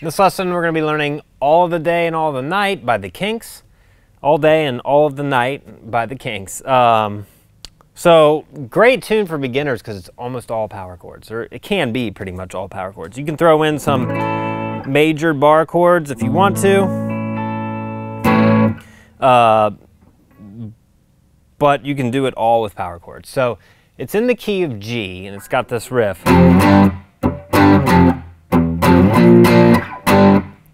This lesson we're going to be learning All of the Day and All of the Night by The Kinks. All Day and All of the Night by The Kinks. So great tune for beginners because it's almost all power chords, or it can be pretty much all power chords. You can throw in some major bar chords if you want to, but you can do it all with power chords. So it's in the key of G and it's got this riff.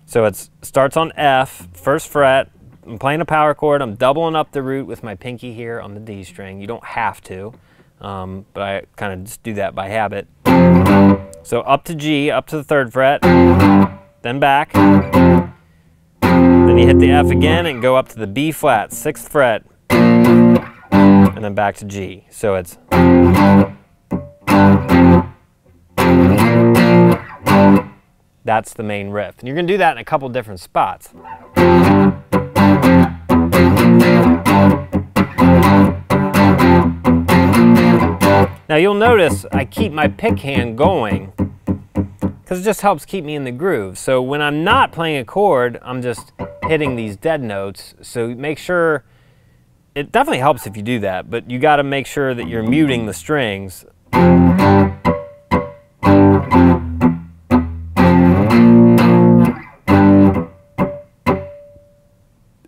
So it starts on F, first fret. I'm playing a power chord. I'm doubling up the root with my pinky here on the D string. You don't have to, but I kind of just do that by habit. So up to G, up to the third fret, then back. Then you hit the F again and go up to the B flat, sixth fret, and then back to G. So it's... That's the main riff. And you're going to do that in a couple different spots. Now you'll notice I keep my pick hand going because it just helps keep me in the groove. So when I'm not playing a chord, I'm just hitting these dead notes. So make sure, it definitely helps if you do that, but you got to make sure that you're muting the strings.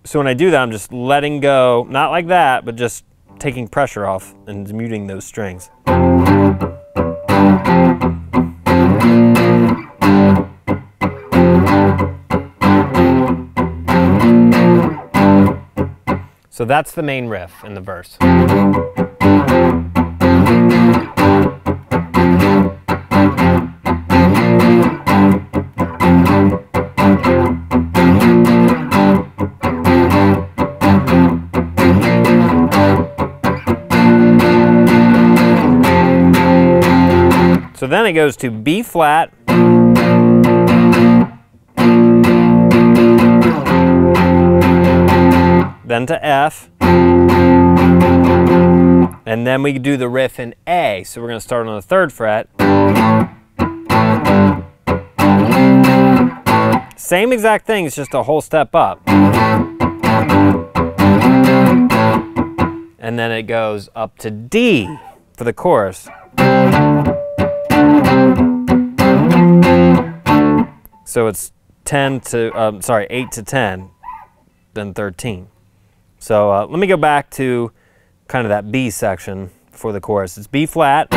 So when I do that, I'm just letting go, not like that, but just taking pressure off and muting those strings. So that's the main riff in the verse. So then it goes to B flat, then to F, and then we do the riff in A. So we're going to start on the third fret. Same exact thing, it's just a whole step up. And then it goes up to D for the chorus. So it's 8 to 10, then 13. So let me go back to kind of that B section for the chorus. It's B flat.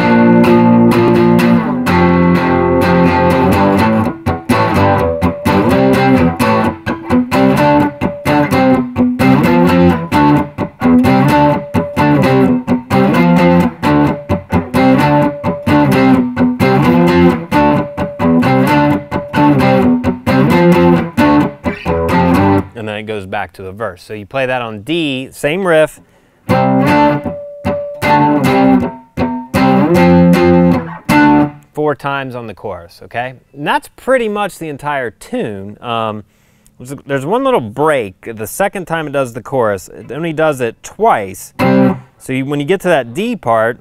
It goes back to a verse. So you play that on D, same riff. Four times on the chorus, okay? And that's pretty much the entire tune. There's one little break. The second time it does the chorus, it only does it twice. So when you get to that D part,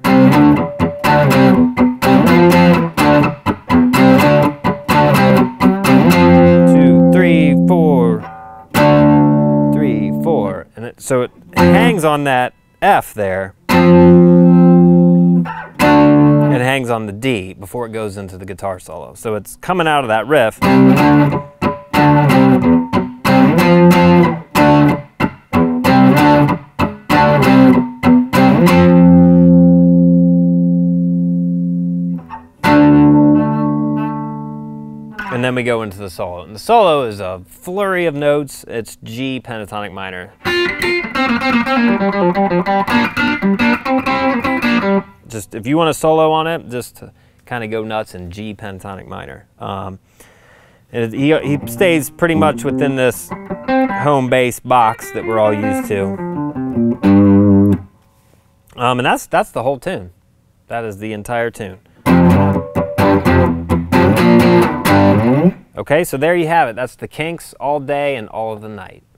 so it hangs on that F there, and hangs on the D before it goes into the guitar solo. So it's coming out of that riff. And then we go into the solo. And the solo is a flurry of notes. It's G pentatonic minor. Just if you want a solo on it, just kind of go nuts in G pentatonic minor. He stays pretty much within this home bass box that we're all used to. And that's the whole tune. That is the entire tune. Okay, so there you have it. That's The Kinks, All Day and All of the Night.